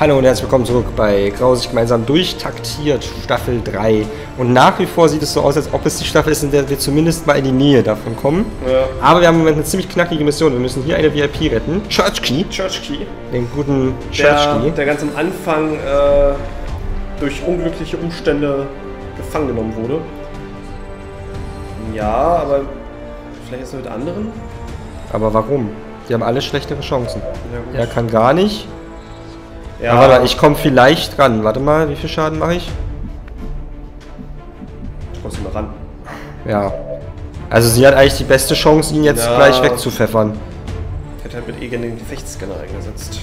Hallo und herzlich willkommen zurück bei Grausig gemeinsam durchtaktiert, Staffel 3. Und nach wie vor sieht es so aus, als ob es die Staffel ist, in der wir zumindest mal in die Nähe davon kommen. Ja. Aber wir haben im Moment eine ziemlich knackige Mission. Wir müssen hier eine VIP retten. Churchkey. Churchkey. Den guten Churchkey. Der ganz am Anfang durch unglückliche Umstände gefangen genommen wurde. Ja, aber vielleicht ist er mit anderen. Aber warum? Die haben alle schlechtere Chancen. Ja, er kann gar nicht. Ja, aber warte, ich komme vielleicht ran. Warte mal, wie viel Schaden mache ich? Du kommst immer ran. Ja. Also sie hat eigentlich die beste Chance, ihn jetzt gleich wegzupfeffern. Ich hätte halt mit Egen den Gefechtsscanner eingesetzt.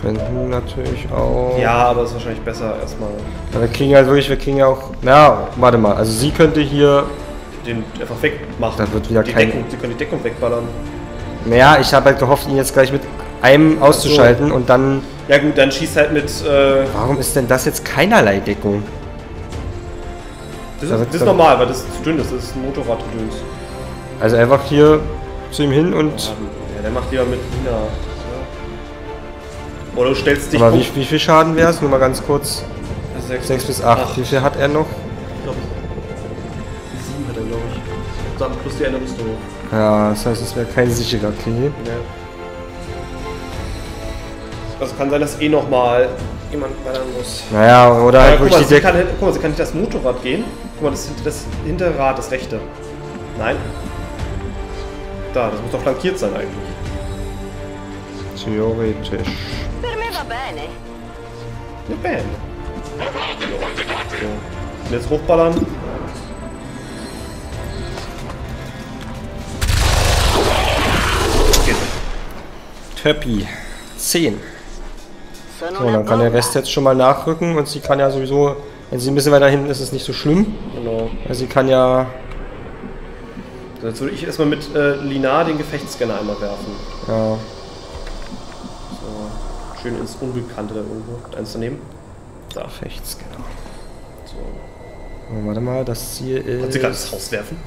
Könnten natürlich auch... Ja, aber ist wahrscheinlich besser erstmal. Aber wir kriegen halt wirklich, wir kriegen ja auch... Na, warte mal, also sie könnte hier... Den einfach wegmachen. Da wird wieder kein... Sie können die Deckung wegballern. Naja, ich habe halt gehofft, ihn jetzt gleich mit einem auszuschalten und dann... Ja gut, dann schießt halt mit... Warum ist denn das jetzt keinerlei Deckung? Das ist normal, weil das zu dünn ist. Das ist ein Motorradgedöns. Also einfach hier zu ihm hin und... Ja, der macht lieber mit Nina. Ja. Oder du stellst dich... Aber wie viel Schaden wäre es? Nur mal ganz kurz. 6 bis 8. Wie viel hat er noch? Ich glaube, 7 hat er, glaube ich. Dann plus die Änderungsdruck. Ja, das heißt, es wäre kein sicherer Kill. Nee. Also kann sein, dass eh nochmal jemand ballern muss. Naja, oder halt guck mal, die Deckung. Guck mal, sie kann nicht das Motorrad gehen. Guck mal, das Hinterrad, das rechte. Nein. Da, das muss doch flankiert sein eigentlich. Theoretisch. Ne Band. So. Jetzt hochballern. Töppi. 10. So, dann kann der Rest jetzt schon mal nachrücken und sie kann ja sowieso, wenn sie ein bisschen weiter hinten ist, ist es nicht so schlimm. Genau. Also sie kann ja... So, jetzt würde ich erstmal mit Lina den Gefechtsscanner einmal werfen. Ja. So, schön ins Unbekannte da irgendwo. Eins daneben. Da. Gefechtsscanner. So. Oh, warte mal, das Ziel ist... Kannst du gerade das Haus werfen?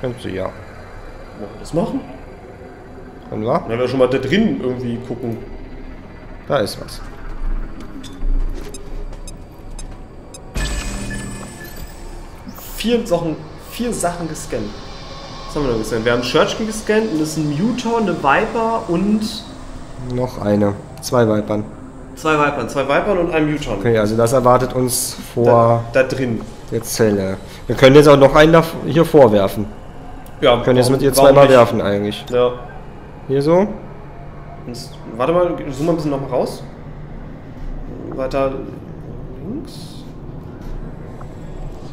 Könnte sie, ja. Wollen wir das machen? Und war? Dann werden wir schon mal da drin irgendwie gucken. Da ist was. Vier Sachen gescannt. Was haben wir denn gescannt? Wir haben Churchkey gescannt und das ist ein Mutor, eine Viper und... Noch eine. Zwei Vipern und ein Mutor. Okay, also das erwartet uns vor... Da drin. Der Zelle. Wir können jetzt auch noch einen hier vorwerfen. Ja. Wir können jetzt mit ihr zweimal werfen eigentlich. Ja. Hier so. Jetzt, warte mal, zoom mal ein bisschen nochmal raus. Weiter links.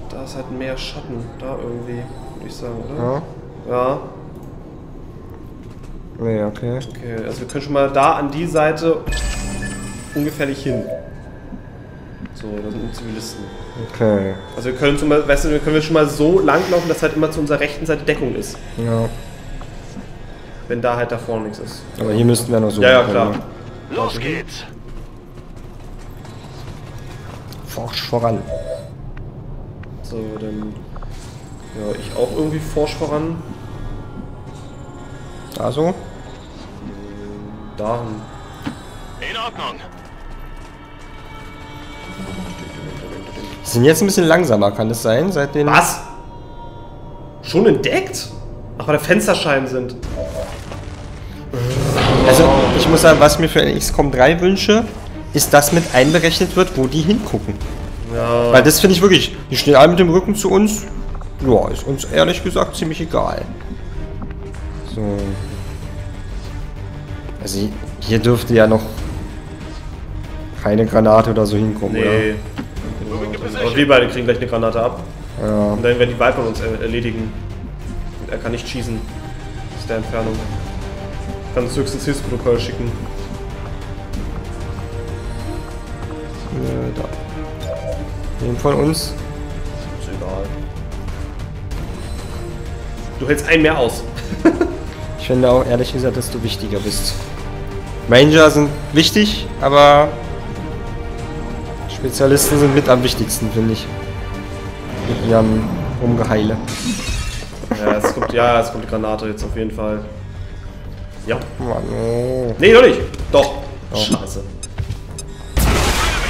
Da ist halt mehr Schatten. Da irgendwie, würde ich sagen, oder? Ja. Ja. Ja, okay. Okay, also wir können schon mal da an die Seite ungefährlich hin. So, da sind Zivilisten. Okay. Also wir können, weißt du, wir können schon mal so langlaufen, dass halt immer zu unserer rechten Seite Deckung ist. Ja. Wenn da halt da vorne nichts ist. Aber hier müssten wir noch so. Ja, ja, klar. Los geht's! Forsch voran. So, dann. Ja, ich auch irgendwie forsch voran. Da so? Da hin. In Ordnung! Sie sind jetzt ein bisschen langsamer, kann das sein? Seit den. Was? Schon entdeckt? Ach, weil da Fensterscheiben sind. Also, ich muss sagen, was ich mir für eine XCOM 3 wünsche, ist, dass mit einberechnet wird, wo die hingucken. Ja. Weil das finde ich wirklich, die stehen alle mit dem Rücken zu uns. Ja, ist uns ehrlich gesagt ziemlich egal. So. Also, hier dürfte ja noch keine Granate oder so hinkommen, nee. Oder? Nee. Also, wir beide kriegen gleich eine Granate ab. Ja. Und dann werden die Viper uns erledigen. Und er kann nicht schießen. Aus der Entfernung. Kann uns höchstens Hilfsprotokoll schicken. Da. Nehmen von uns. Ist egal. Du hältst einen mehr aus. Ich finde auch ehrlich gesagt, dass du wichtiger bist. Ranger sind wichtig, aber Spezialisten sind mit am wichtigsten, finde ich. Mit ihrem Rumgeheile. Ja, es kommt die Granate jetzt auf jeden Fall. Ja. Mann, nee. Nee, doch nicht. Doch. Oh. Scheiße.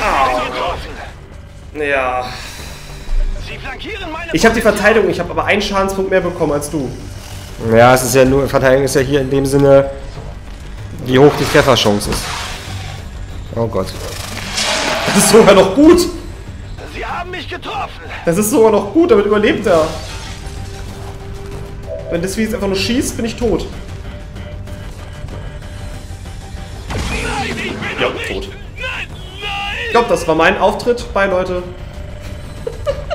Oh. Ja. Ich habe die Verteidigung, ich habe aber einen Schadenspunkt mehr bekommen als du. Ja, es ist ja nur, Verteidigung ist ja hier in dem Sinne, wie hoch die Trefferchance ist. Oh Gott. Das ist sogar noch gut. Sie haben mich getroffen. Das ist sogar noch gut, damit überlebt er. Wenn das wie jetzt einfach nur schießt, bin ich tot. Nein, ich bin ja, tot. Nein, nein. Ich glaube, das war mein Auftritt. Bye, Leute.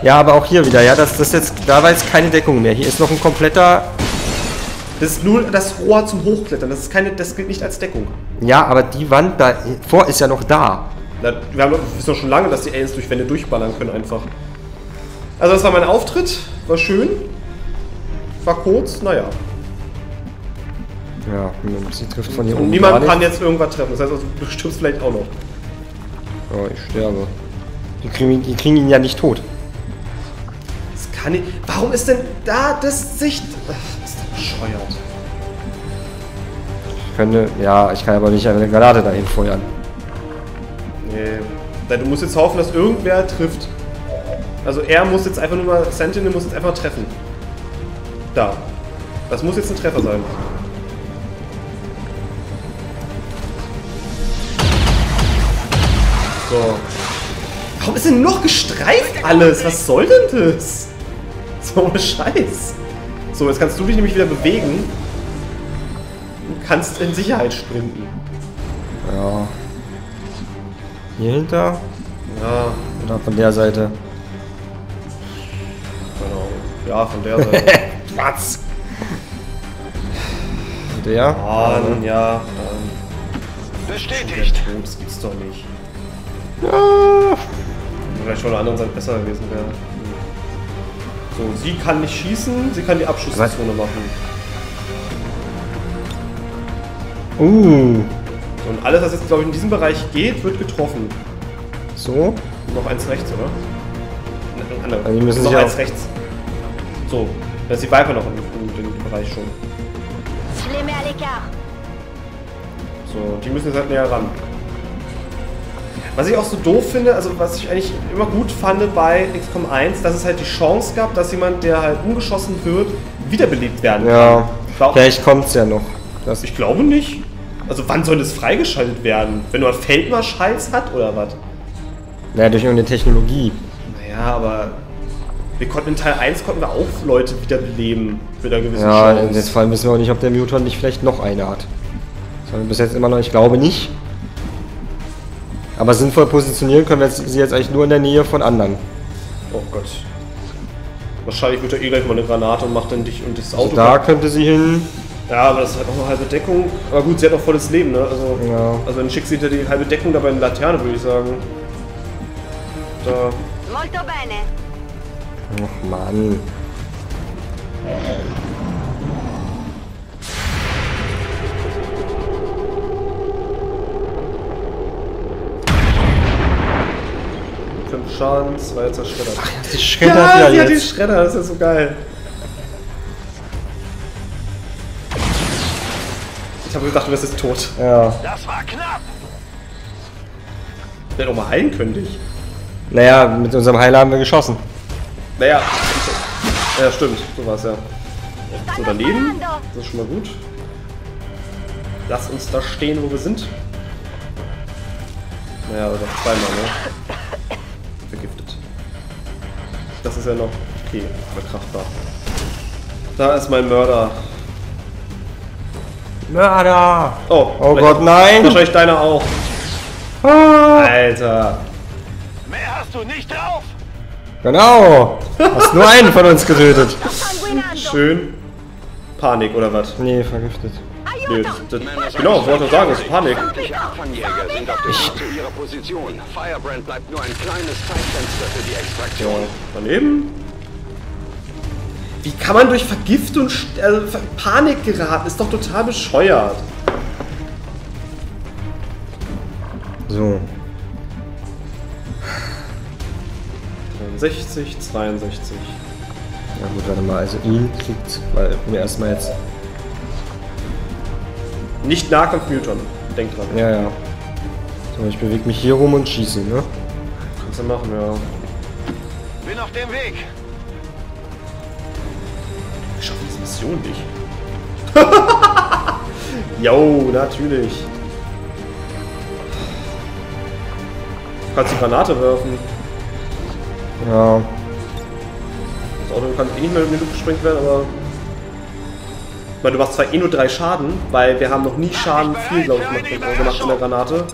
Ja, aber auch hier wieder, ja, das jetzt, da war jetzt keine Deckung mehr. Hier ist noch ein kompletter... Das ist nur das Rohr zum Hochklettern, das ist keine, das gilt nicht als Deckung. Ja, aber die Wand da vor ist ja noch da. Na, wir wissen doch schon lange, dass die Aliens durch Wände durchballern können einfach. Also das war mein Auftritt, war schön. War kurz, naja. Ja, sie trifft von hier oben. Niemand kann jetzt irgendwas treffen, das heißt, also, du stirbst vielleicht auch noch. Oh, ich sterbe. Die kriegen ihn ja nicht tot. Das kann ich... Warum ist denn da das Sicht... Ach, ist das bescheuert. Ich könnte... Ja, ich kann aber nicht eine Granate dahin feuern. Nee. Du musst jetzt hoffen, dass irgendwer trifft. Also er muss jetzt einfach nur mal... Sentinel muss jetzt einfach treffen. Da. Das muss jetzt ein Treffer sein. So. Warum ist denn noch gestreift alles? Was soll denn das? So ein Scheiß. So, jetzt kannst du dich nämlich wieder bewegen. Und kannst in Sicherheit sprinten. Ja. Hier hinter? Ja. Oder von der Seite? Genau. Ja, von der Seite. Was? Der? Mann, ja. Bestätigt. Das gibt's doch nicht. Ja. Vielleicht schon eine andere Seite besser gewesen wäre. So, sie kann nicht schießen, sie kann die Abschusszone machen. So, und alles, was jetzt, glaube ich, in diesem Bereich geht, wird getroffen. So. Noch eins rechts, oder? Nein, also die müssen noch eins rechts. So, da ist die Viper noch im Bereich schon. So, die müssen jetzt halt näher ran. Was ich auch so doof finde, also was ich eigentlich immer gut fand bei XCOM 1, dass es halt die Chance gab, dass jemand, der halt umgeschossen wird, wiederbelebt werden kann. Ja, vielleicht kommt's ja noch. Ich glaube nicht. Also wann soll das freigeschaltet werden? Wenn nur ein Feldmarschalz hat oder was? Naja, durch irgendeine Technologie. Naja, aber wir konnten in Teil 1 konnten wir auch Leute wiederbeleben mit einer gewissen Chance. Ja, in diesem Fall wissen wir auch nicht, ob der Mutant nicht vielleicht noch eine hat. Das haben wir bis jetzt immer noch, ich glaube nicht. Aber sinnvoll positionieren können wir sie jetzt eigentlich nur in der Nähe von anderen. Oh Gott. Wahrscheinlich wird er eh gleich mal eine Granate und macht dann dich und das Auto. Also da könnte sie hin. Ja, aber das hat auch eine halbe Deckung. Aber gut, sie hat auch volles Leben, ne? Also, ja. Also dann schickt sie hinter die halbe Deckung dabei eine Laterne, würde ich sagen. Da. Molto bene. Ach Mann. Schaden, zwei jetzt zerschreddert. Ach, die Schredder ja, hat ja die Schredder, das ist ja so geil. Ich habe gedacht, du bist jetzt tot. Ja. Das war knapp. Der doch mal heilen könnte ich. Naja, mit unserem Heiler haben wir geschossen. Naja, ja, stimmt, so war's ja. So daneben, das ist schon mal gut. Lass uns da stehen, wo wir sind. Naja, aber doch zweimal, ne? Vergiftet. Das ist ja noch okay, verkraftbar. Da ist mein Mörder. Mörder! Oh, oh Gott, nein! Wahrscheinlich deiner auch. Ah. Alter! Mehr hast du nicht drauf! Genau! Hast nur einen von uns getötet. Schön. Panik oder was? Nee, vergiftet. Nee, das, genau, wollte ich sagen, das ist Panik. Ja, daneben. Wie kann man durch Vergiftung und Panik geraten? Ist doch total bescheuert. So. 63, 62. Ja gut, warte mal, also ihn kriegt, weil mir erstmal jetzt... Nicht Nahkampf Muton. Denk dran. Ja, ja. So, ich bewege mich hier rum und schieße, ne? Kannst du machen, ja. Bin auf dem Weg. Wir schaffen diese Mission nicht. Jo, natürlich. Du kannst die Granate werfen. Ja. Das Auto kann eh nicht mehr in die Luft gesprengt werden, aber... Weil du machst zwar eh nur 3 Schaden, weil wir haben noch nie Schaden viel, glaube ich, gemacht in der Granate.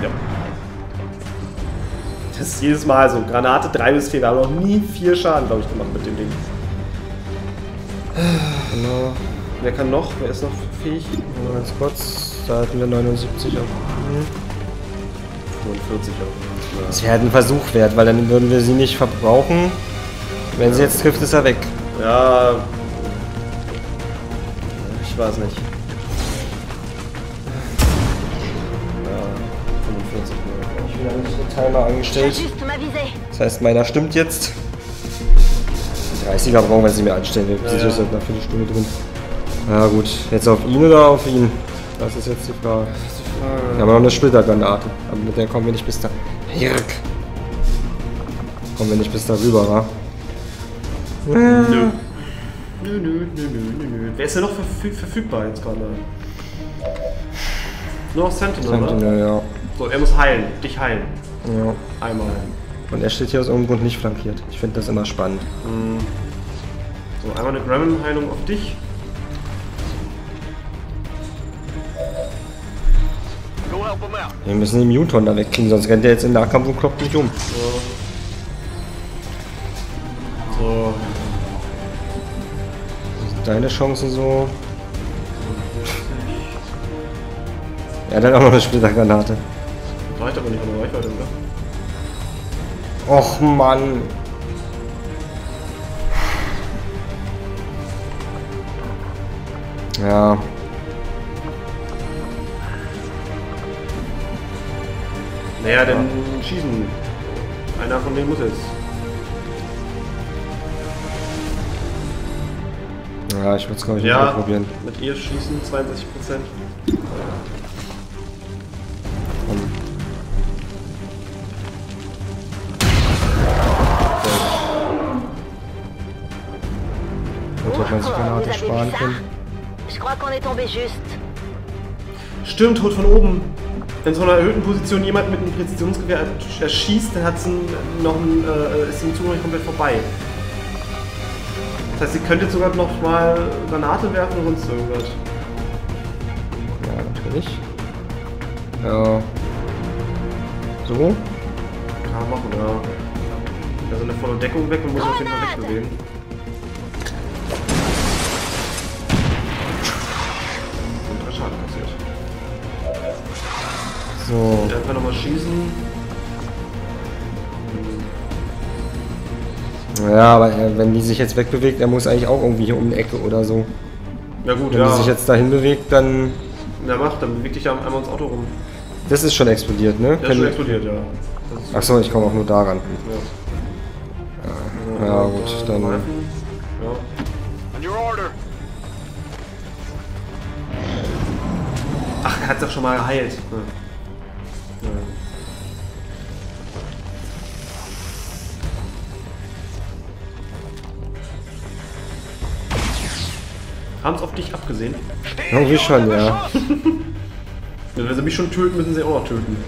Ja. Das ist jedes Mal so. Granate 3 bis 4. Wir haben noch nie 4 Schaden, glaube ich, gemacht mit dem Ding. Genau. Wer kann noch? Wer ist noch fähig? Nur ganz kurz. Da hatten wir 79 auf. 45 auf. Das wäre halt ein Versuch wert, weil dann würden wir sie nicht verbrauchen. Wenn sie jetzt trifft, ist er weg. Ja. Ich weiß nicht. Ja, 45 Minuten. Ich bin ja nicht den Timer angestellt. Das heißt, meiner stimmt jetzt. 30er brauchen wir sie mir anstellen. Wir sind jetzt seit einer Viertelstunde drin. Na gut, jetzt auf ihn oder auf ihn? Das ist jetzt die Frage. Wir haben noch eine Splittergranate. Aber mit der kommen wir nicht bis da. Hirk! Kommen wir nicht bis da rüber, wa? Nö. Nö, nö, nö, nö, nö. Wer ist denn noch verfügbar jetzt gerade? Nur noch Sentinel, oder? Sentinel, ja. So, er muss heilen. Dich heilen. Ja. Einmal. Und er steht hier aus irgendeinem Grund nicht flankiert. Ich finde das immer spannend. Mhm. So, einmal eine Gremlin-Heilung auf dich. Wir müssen den Muton da wegkriegen, sonst rennt der jetzt im Nahkampf und kloppt mich um. So. So. Deine Chancen so. Er hat dann auch noch eine Splittergranate. Reicht aber nicht an der Reichweite, oder? Och Mann! Ja. Naja, dann schießen. Einer von denen muss jetzt. Ja, ich würde es, glaube ich, nicht probieren. Mit ihr schießen, 62%. Und man sich Granate sparen können. Stimmt, tot von oben. Wenn von einer erhöhten Position jemand mit einem Präzisionsgewehr erschießt, dann hat's ist im Zug noch nicht komplett vorbei. Das heißt, sie könnte jetzt sogar noch mal Granate werfen und sonst irgendwas. Ja, natürlich. Ja. So? Kann man machen, ja. Also eine volle Deckung weg und muss auf jeden Fall wegbewegen. Und 3 Schaden kassiert. So. Dann können wir nochmal schießen. Ja, aber wenn die sich jetzt wegbewegt, er muss eigentlich auch irgendwie hier um die Ecke oder so. Ja gut, wenn die sich jetzt dahin bewegt, dann... Na macht, dann bewegt dich ja einmal ins Auto rum. Das ist schon explodiert, ne? Das ist schon explodiert, ja. Achso, ich komme auch nur daran. Ja, ja gut, dann... Ja. Ach, er hat's doch schon mal geheilt. Ja. Ja. Haben es auf dich abgesehen? Irgendwie schon, ja. Wenn sie mich schon töten, müssen sie auch noch töten.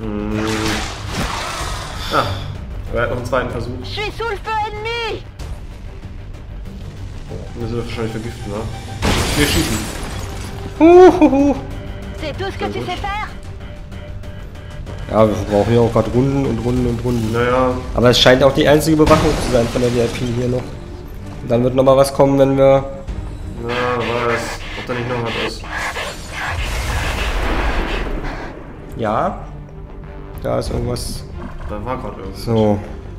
Hm. Ah, er hat noch einen zweiten Versuch. Müssen wir wahrscheinlich vergiften, oder? Wir schießen. Ja, wir brauchen ja auch gerade Runden und Runden und Runden. Naja. Aber es scheint auch die einzige Bewachung zu sein von der VIP hier noch. Dann wird noch mal was kommen, wenn wir... Na, was? Ob da nicht noch was ist? Ja. Da ist irgendwas... Da war gerade irgendwas. So.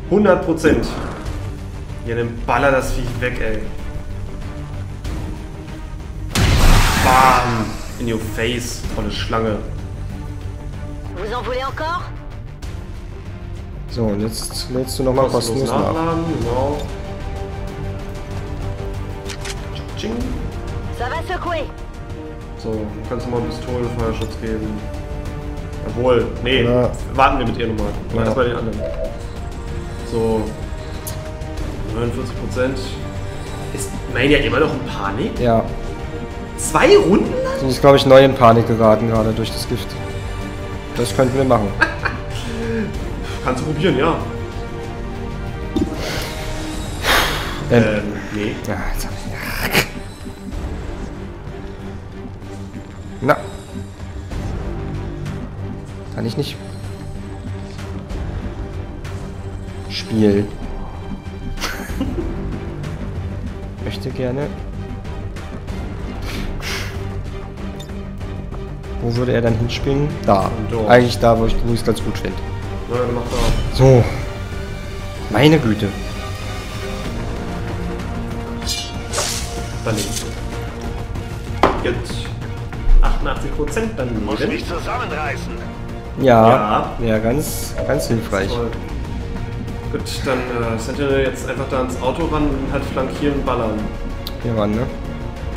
100%. Ja, dann baller das Viech weg, ey. Bam! In your face. Volle Schlange. Vous en voulez encore? So, und jetzt lädst du noch mal kostenlos nach. Genau. Ching. So, kannst du mal Pistolenfeuerschutz geben. Obwohl, nee, ja. Warten wir mit ihr nochmal. Ja. Erstmal den anderen. So. 49%. Ist Mania immer noch in Panik? Ja. 2 Runden? Sie ist, glaube ich, neu in Panik geraten gerade durch das Gift. Das könnten wir machen. Kannst du probieren, ja. Nee. Ja, jetzt hab ich... Na. Kann ich nicht. Spiel. Möchte gerne. Wo würde er dann hinspringen? Da. Eigentlich da, wo ich es ganz gut finde. Ja, dann mach da. So. Meine Güte. Daneben. Jetzt. 88% daneben. Muss mich zusammenreißen. Ja. Ja, ganz hilfreich. Voll. Gut, dann sind wir jetzt einfach da ans Auto ran und halt flankieren, ballern. Hier ran, ne?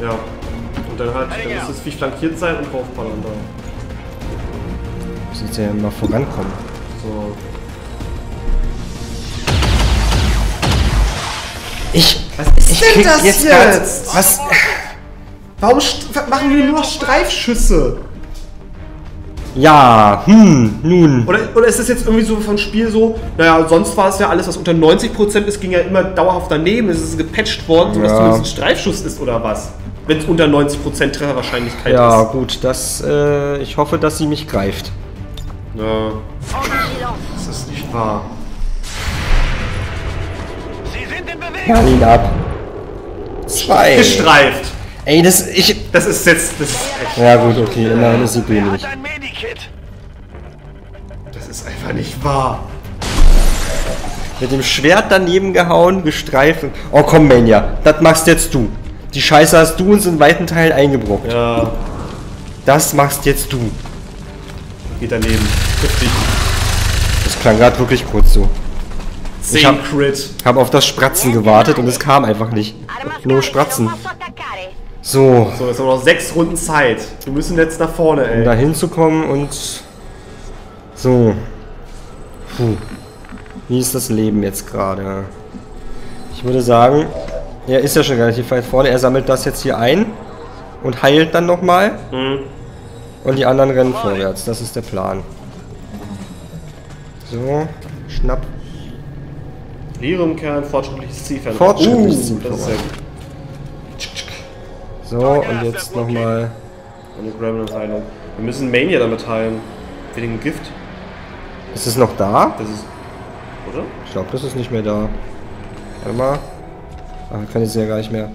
Ja. Und dann halt, dann muss das Vieh flankiert sein und draufballern da. Muss jetzt ja mal vorankommen. So. Was ist denn das jetzt? Was? Warum machen wir nur noch Streifschüsse? Ja, nun. Oder ist das jetzt irgendwie so vom Spiel so, naja, sonst war es ja alles, was unter 90% ist, ging ja immer dauerhaft daneben, es ist gepatcht worden, sodass ja zumindest ein Streifschuss ist oder was? Wenn es unter 90% Trefferwahrscheinlichkeit ist. Ja, gut, das, ich hoffe, dass sie mich greift. Ja. Das ist nicht wahr. Kann ihn ab. 2. Gestreift. Ey, das ist jetzt... Das ist echt. Ja gut, okay, immerhin ist sie billig. Das ist einfach nicht wahr. Mit dem Schwert daneben gehauen, gestreift und... Oh komm, Mania, das machst jetzt du. Die Scheiße hast du uns in weiten Teilen eingebrockt. Ja. Das machst jetzt du. Geht daneben. Das klang gerade wirklich kurz so. Ich hab auf das Spratzen gewartet und es kam einfach nicht. Nur Spratzen. So. So, jetzt haben wir noch 6 Runden Zeit. Wir müssen jetzt nach vorne, ey. Um da hinzukommen und... So. Puh. Wie ist das Leben jetzt gerade? Ich würde sagen... Er ist ja schon relativ weit vorne. Er sammelt das jetzt hier ein. Und heilt dann nochmal. Mhm. Und die anderen rennen vorwärts. Das ist der Plan. So. Schnapp. Leere im Kern, fortschrittliches Zielfeld. Fortschrittliches Zielfeld. Das ist ja gut. So, und jetzt nochmal. Eine Gremlin-Heilung. Wir müssen Mania damit heilen. Wegen dem Gift. Ist es noch da? Das ist. Oder? Ich glaube, das ist nicht mehr da. Warte mal. Ah, wir können jetzt ja gar nicht mehr.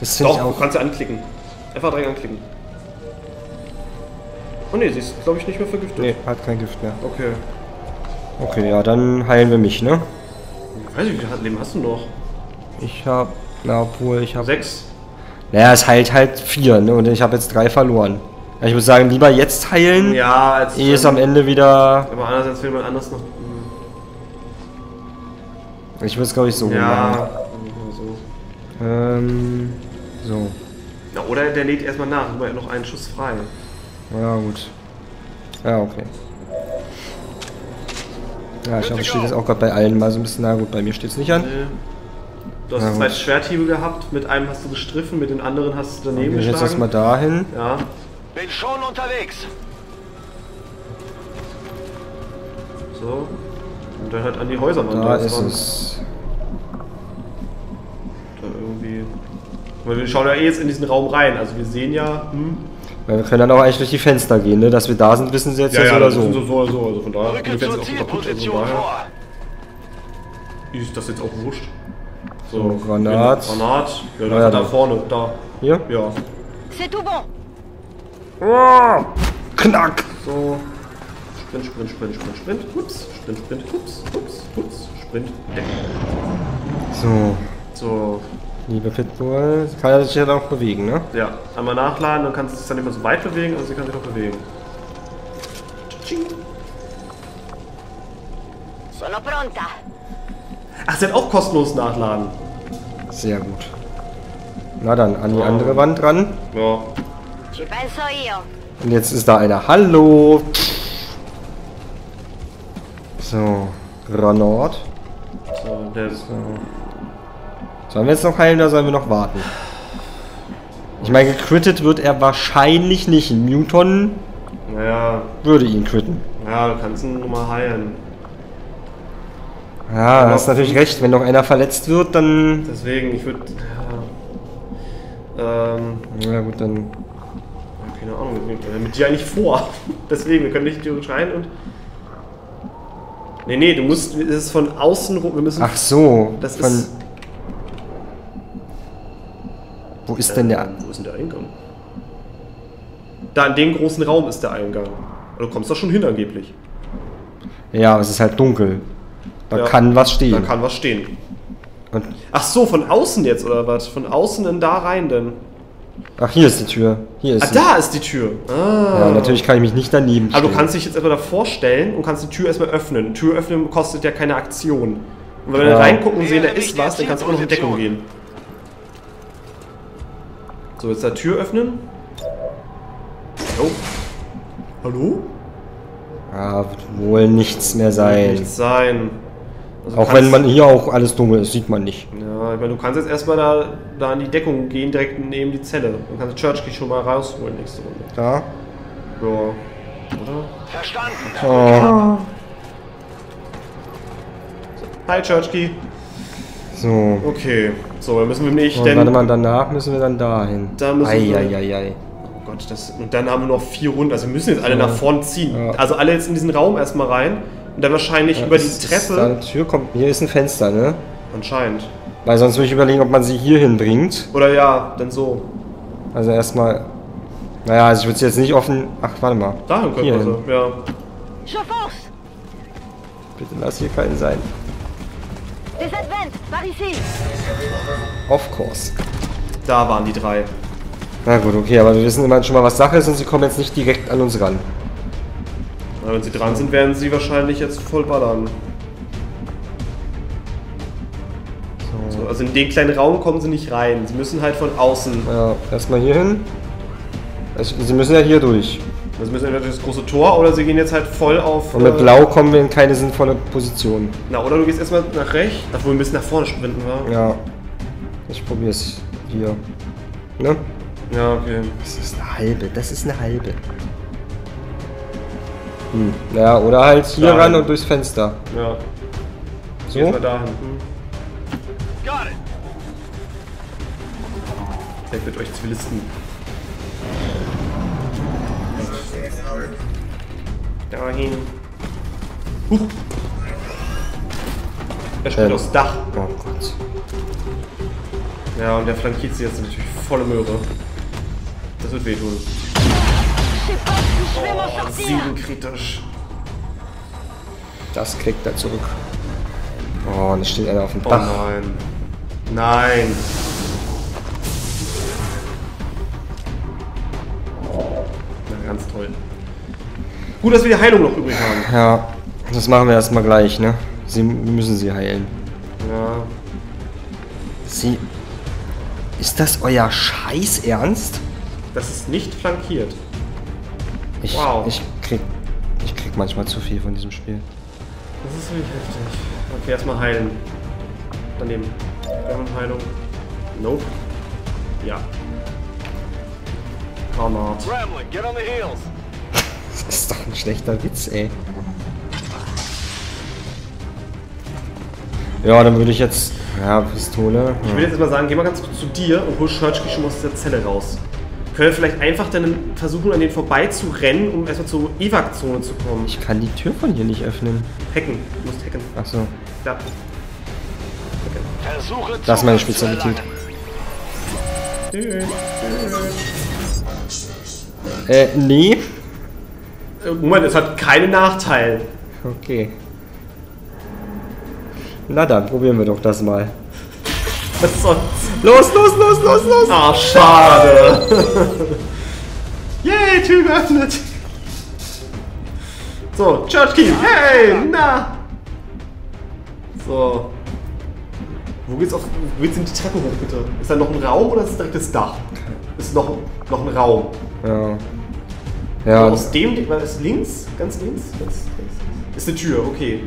Das sind. Doch, du kannst ja anklicken. Einfach direkt anklicken. Oh ne, sie ist, glaube ich, nicht mehr vergiftet. Ne, hat kein Gift mehr. Okay. Okay, ja, dann heilen wir mich, ne? Ich weiß nicht, wie viel Leben hast du noch? Ich hab... Na, obwohl, ich hab... 6? Naja, es heilt halt 4, ne? Und ich habe jetzt 3 verloren. Ich würde sagen, lieber jetzt heilen, ja, als ehe es am Ende wieder... Aber anders, als will man anders noch... Ich würde es, glaube ich, so machen. So. So. Na, oder der lädt erstmal nach, weil er noch einen Schuss frei. Ja, gut. Ja, okay. Ja, ich glaube, es steht jetzt auch gerade bei allen mal so ein bisschen. Na gut, bei mir steht es nicht an. Nee. Du hast ja 2 Schwerthiebe gehabt, mit einem hast du gestriffen, mit den anderen hast du daneben geschlagen. Jetzt erstmal dahin. Ja. Bin schon unterwegs. So. Und dann halt an die Häuserwand. Da ist es. Da irgendwie. Weil wir schauen ja eh jetzt in diesen Raum rein. Also wir sehen ja. Ja, wir können dann auch eigentlich durch die Fenster gehen, ne? Dass wir da sind, wissen sie jetzt, ja, ja, oder so. Ja, so oder so. Also von daher bin ich jetzt auch kaputt. Also ist das jetzt auch wurscht. So, Granat. Ja, das ist da vorne. Da. Hier? Ja. Oh, knack! So. Sprint. Ups. Sprint. Deck. So. Liebe Pitbull, kann er sich ja auch bewegen, ne? Ja, einmal nachladen, dann kannst du es dann nicht mehr so weit bewegen, also sie kann sich auch bewegen. Ach, sie hat auch kostenlos nachladen. Sehr gut. Na dann, an die andere Wand ran. Ja. Und jetzt ist da einer. Hallo! So, Granat. So, der ist. Sollen wir jetzt noch heilen oder sollen wir noch warten? Ich meine, gecrittet wird er wahrscheinlich nicht. Newton naja, würde ihn critten. Ja, du kannst ihn nochmal heilen. Ja, du hast natürlich recht. Wenn noch einer verletzt wird, dann... Deswegen, ich würde... Ja. Ja gut, dann... Ja, keine Ahnung, mit dir eigentlich vor. Deswegen, wir können nicht theoretisch rein und... Nee, nee, du musst... Es ist von außen rum, wir müssen... Ach so, das von... ist... Wo ist denn der... Wo ist denn der Eingang? Da in dem großen Raum ist der Eingang. Du kommst doch schon hin angeblich. Ja, aber es ist halt dunkel. Da kann was stehen. Da kann was stehen. Und ach so, von außen jetzt oder was? Von außen in da rein denn? Ach, hier ist die Tür. Hier ist ah, da ist die Tür. Ah. Ja, natürlich kann ich mich nicht daneben stellen. Aber du kannst dich jetzt erstmal davor stellen und kannst die Tür erstmal öffnen. Tür öffnen kostet ja keine Aktion. Und wenn wir reingucken und sehen, da ist was, dann kannst du auch noch in Deckung gehen. So, jetzt da Tür öffnen. Oh. Hallo? Ja, wird wohl nichts mehr sein. Nichts sein. Also auch wenn man hier auch alles dunkel ist, sieht man nicht. Ja, ich meine, du kannst jetzt erstmal da in die Deckung gehen, direkt neben die Zelle. Dann kannst du Churchkey schon mal rausholen nächste Runde. Da? Ja. Oder? Verstanden. Oh. Hi Churchkey. So. Okay. So, dann müssen wir nicht... Und warte mal, danach müssen wir dann dahin. Da müssen wir... Eieiei. Oh Gott, das... Und dann haben wir noch 4 Runden. Also wir müssen jetzt alle nach vorn ziehen. Ja. Also alle jetzt in diesen Raum erstmal rein. Und dann wahrscheinlich über die Treppe... Da eine Tür kommt... Hier ist ein Fenster, ne? Anscheinend. Weil sonst würde ich überlegen, ob man sie hier hinbringt. Oder ja, dann so. Also erstmal... Naja, also ich würde sie jetzt nicht offen... Ach, warte mal. Dahin können wir so, ja. Bitte lass hier keinen sein. Of course. Da waren die 3. Na gut, okay, aber wir wissen immer schon mal, was Sache ist und sie kommen jetzt nicht direkt an uns ran. Na, wenn sie dran sind, werden sie wahrscheinlich jetzt voll ballern. So. So, also in den kleinen Raum kommen sie nicht rein. Sie müssen halt von außen. Ja, erstmal hier hin. Also, sie müssen ja hier durch. Also müssen entweder durch das große Tor oder sie gehen jetzt halt voll auf... Und mit Blau kommen wir in keine sinnvolle Position. Na, oder du gehst erstmal nach rechts, obwohl wir ein bisschen nach vorne sprinten, wa? Ja. Ich probier's hier. Ne? Ja, okay. Das ist eine halbe, das ist eine halbe. Hm. Ja, oder halt hier dahin ran und durchs Fenster. Ja. So? Jetzt mal da hinten. Got it! Weg mit euch Zivilisten. Dahin. Huch. Er springt aufs Dach. Oh Gott. Ja, und der flankiert sie jetzt natürlich volle Möhre. Das wird wehtun. Oh, 7 kritisch. Das kriegt er zurück. Oh, und es steht einer auf dem Dach. Oh nein. Nein. Na, ganz toll. Gut, dass wir die Heilung noch übrig haben. Ja, das machen wir erstmal gleich, ne? Wir müssen sie heilen. Ja. Sie... Ist das euer Scheiß Ernst? Das ist nicht flankiert. Wow. Ich krieg manchmal zu viel von diesem Spiel. Das ist wirklich heftig. Okay, erstmal heilen. Daneben. Heilung. Nope. Ja. Hammer. Gremlin, get on the heels. Das ist doch ein schlechter Witz, ey. Ja, dann würde ich jetzt... Ja, Pistole. Ich würde jetzt mal sagen, geh mal ganz kurz zu dir und hol Churchkey schon mal aus der Zelle raus. Können wir vielleicht einfach dann versuchen, an den vorbei zu rennen, um erstmal zur Evac-Zone zu kommen? Ich kann die Tür von hier nicht öffnen. Hacken. Du musst hacken. Ach so. Ja. Okay. Das ist meine Spezialität. Nee. Moment, es hat keinen Nachteil. Okay. Na dann, probieren wir doch das mal. Was soll's? Los, los, los, los, los! Ah, schade! Yay, Tür geöffnet! So, Churchkey! Hey, na! So. Wo geht's denn die Treppe hoch, bitte? Ist da noch ein Raum oder ist es direkt das Dach? Ist noch ein Raum. Ja. Ja. Aus dem, weil es links, ganz links, ist eine Tür, okay.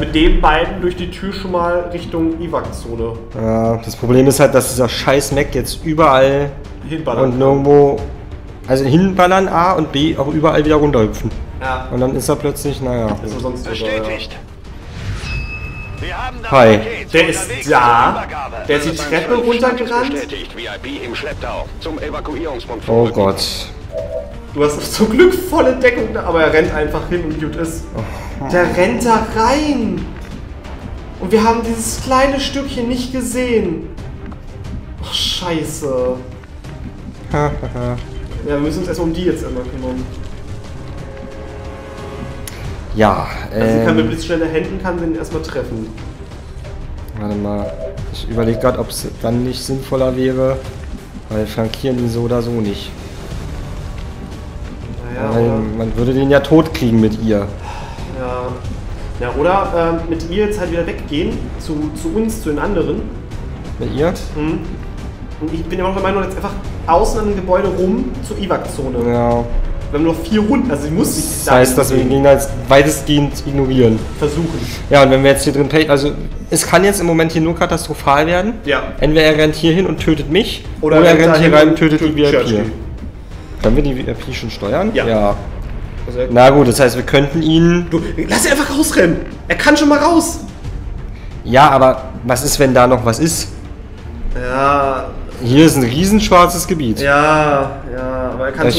Mit den beiden durch die Tür schon mal Richtung Iwak-Zone. Ja, das Problem ist halt, dass dieser scheiß Mac jetzt überall hinballern und nirgendwo, also hinballern A und B auch überall wieder runterhüpfen. Ja. Und dann ist er plötzlich, naja. Ist er sonst bestätigt. Wir haben das Paket. Der ist da. Der ist die Treppe runtergerannt. VIP im Schlepptau zum Evakuierungspunkt. Oh Gott. Du hast zum Glück volle Deckung, aber er rennt einfach hin und gut ist. Oh. Der rennt da rein. Und wir haben dieses kleine Stückchen nicht gesehen. Ach, scheiße. Ja, wir müssen uns erstmal um die jetzt immer kümmern. Ja, also sie kann mit blitzschnellen Händen, kann sie ihn erstmal treffen. Warte mal, ich überlege gerade, ob es dann nicht sinnvoller wäre, weil wir flankieren ihn so oder so nicht. Naja, weil man würde den ja tot kriegen mit ihr. Ja, ja oder mit ihr jetzt halt wieder weggehen, zu uns, zu den anderen. Mit ihr? Mhm. Und ich bin ja auch der Meinung, jetzt einfach außen an dem Gebäude rum zur Iwak-Zone. Ja. Wir haben noch 4 Runden, also sie muss sich das heißt, dass wir den Gegner jetzt weitestgehend ignorieren. Versuchen. Ja, und wenn wir jetzt hier drin also es kann jetzt im Moment hier nur katastrophal werden. Ja. Entweder er rennt hier hin und tötet mich, oder er rennt hier rein und tötet die VIP. Können wir die VIP schon steuern? Ja. Ja. Also, na gut, das heißt, wir könnten ihn... Du, lass ihn einfach rausrennen! Er kann schon mal raus! Ja, aber was ist, wenn da noch was ist? Ja... Hier ist ein riesen schwarzes Gebiet. Ja, ja, aber er kann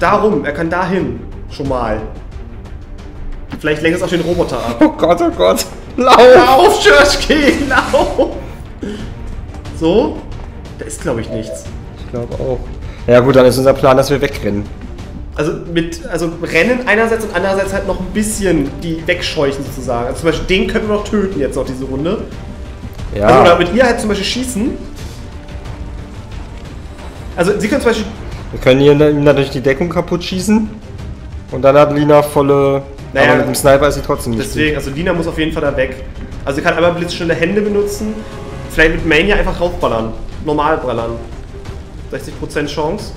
darum, er kann dahin schon mal. Vielleicht lenkt es auch den Roboter ab. Oh Gott, lauf! Lauf, Churchkey, lauf! So? Da ist, glaube ich, nichts. Ich glaube auch. Ja gut, dann ist unser Plan, dass wir wegrennen. Also mit, rennen einerseits und andererseits halt noch ein bisschen die wegscheuchen sozusagen. Also zum Beispiel den können wir noch töten jetzt noch diese Runde. Ja. Also, oder mit ihr halt zum Beispiel schießen. Also, sie können zum Beispiel... Wir können hier natürlich die Deckung kaputt schießen. Und dann hat Lina volle... Naja, aber mit dem Sniper ist sie trotzdem nicht. Deswegen, also Lina muss auf jeden Fall da weg. Also sie kann einmal blitzschnelle Hände benutzen. Vielleicht mit Mania einfach raufballern. Normal ballern. 60% Chance.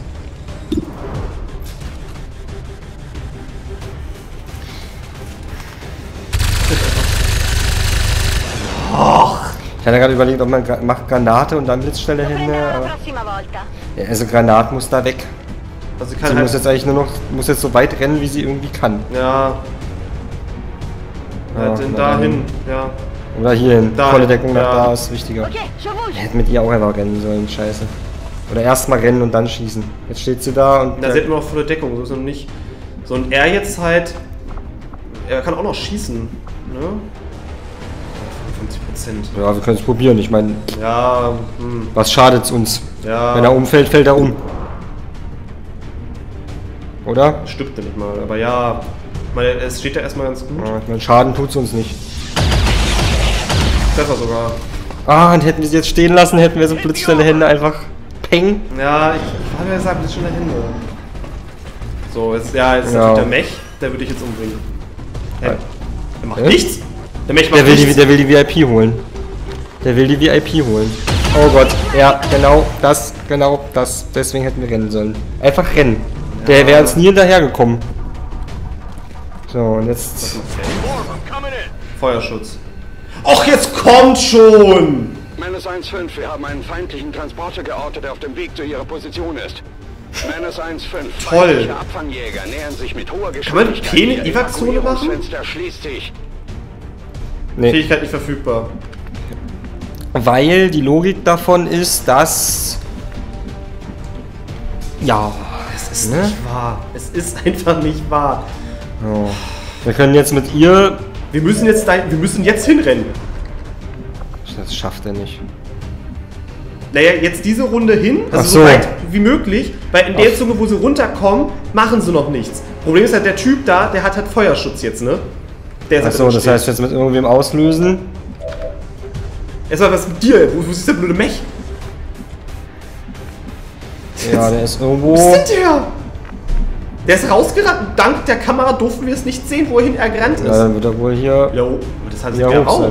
Och. Ich hatte gerade überlegt, ob man macht Granate und dann blitzschnelle Hände. Aber ja, also Granat muss da weg. Also sie muss jetzt eigentlich nur noch so weit rennen, wie sie irgendwie kann. Ja. Ja denn dahin, ja. Oder hierhin. Volle Deckung nach da ist wichtiger. Okay, ich hätte mit ihr auch einfach rennen sollen, scheiße. Oder erstmal rennen und dann schießen. Jetzt steht sie da und. Da sieht man noch volle Deckung, so ist es noch nicht. So und er jetzt halt. Er kann auch noch schießen, ne? 50%. Ja, wir können es probieren. Ich meine, ja, was schadet es uns? Ja. Wenn er umfällt, fällt er um. Oder? Stimmt nicht mal, aber ja. Ich meine, es steht ja erstmal ganz gut. Ja, ich meine, Schaden tut es uns nicht. Treffer sogar. Ah, und hätten wir sie jetzt stehen lassen, hätten wir so blitzschnelle Hände einfach. Peng. Ja, ich habe ja gesagt, blitzschnelle Hände. So, jetzt, ja, jetzt ja. Ist der Mech, der würde ich jetzt umbringen. Hey. Der macht nichts! Der will die VIP holen. Der will die VIP holen. Oh Gott, ja, genau das. Deswegen hätten wir rennen sollen. Einfach rennen. Ja. Der wäre uns nie hinterhergekommen. So, und jetzt... Feuerschutz. Och, jetzt kommt schon! Menace 1-5, wir haben einen feindlichen Transporter geortet, der auf dem Weg zu ihrer Position ist. Menace 1-5, feindliche Abfangjäger nähern sich mit hoher Geschwindigkeit. Kann man keine Evakuierungszone machen? Fenster schließt sich. Nee. Fähigkeit nicht verfügbar. Weil die Logik davon ist, dass... Ja... Es ist nicht wahr. Es ist einfach nicht wahr. Oh. Wir können jetzt mit ihr... Wir müssen jetzt, hinrennen. Das schafft er nicht. Naja, jetzt diese Runde hin, also so weit wie möglich, weil in der Zone, wo sie runterkommen, machen sie noch nichts. Problem ist halt, der Typ da, der hat halt Feuerschutz jetzt, ne? Achso, das heißt jetzt mit irgendwem auslösen. Erstmal was mit dir, wo ist der blöde Mech? Ja, der ist irgendwo. Wo ist denn der? Der ist rausgerannt. Dank der Kamera durften wir es nicht sehen, wohin er gerannt ist. Ja, dann wird er wohl hier. Jo, das hat sich ja auch.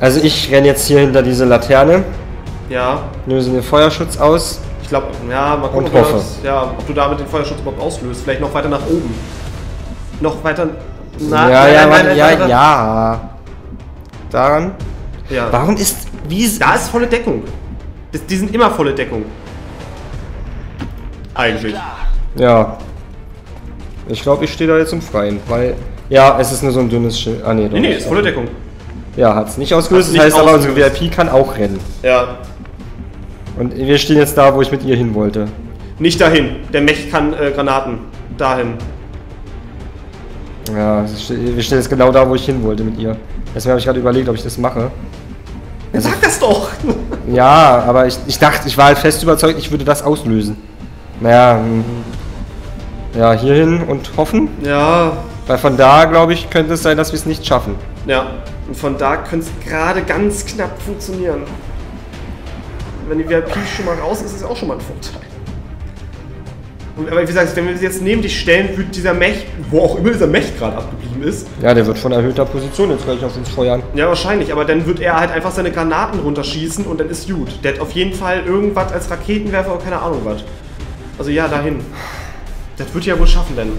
Also ich renne jetzt hier hinter diese Laterne. Ja. Löse den Feuerschutz aus. Ich glaube, ja, mal gucken, ob du damit den Feuerschutz überhaupt auslöst. Vielleicht noch weiter nach oben. Noch weiter... Na, ja, nein, ja, nein, nein, ja, nein, ja, ja. Daran? Ja. Warum ist... Wie, da ist volle Deckung. Die sind immer volle Deckung. Eigentlich. Ja. Ich glaube, ich stehe da jetzt im Freien, weil... Ja, es ist nur so ein dünnes Schild. Ah, nee, nee, ist volle Deckung. Ja, hat es nicht ausgelöst. Das heißt aber, unsere VIP kann auch rennen. Ja. Und wir stehen jetzt da, wo ich mit ihr hin wollte. Nicht dahin. Der Mech kann Granaten. Dahin. Ja, wir stehen jetzt genau da, wo ich hin wollte mit ihr. Deswegen habe ich gerade überlegt, ob ich das mache. Also, sag das doch! Ja, aber ich dachte, ich war halt fest überzeugt, ich würde das auslösen. Naja, ja, hierhin und hoffen. Ja. Weil von da, glaube ich, könnte es sein, dass wir es nicht schaffen. Ja, und von da könnte es gerade ganz knapp funktionieren. Wenn die VIP schon mal raus ist, ist es auch schon mal ein Vorteil. Und, aber wie gesagt, wenn wir sie jetzt neben dich stellen, wird dieser Mech, wo auch immer dieser Mech gerade abgeblieben ist... Ja, der wird von erhöhter Position jetzt gleich auf uns feuern. Ja, wahrscheinlich, aber dann wird er halt einfach seine Granaten runterschießen und dann ist gut. Der hat auf jeden Fall irgendwas als Raketenwerfer, aber keine Ahnung was. Also ja, dahin. Das wird ja wohl schaffen, denn.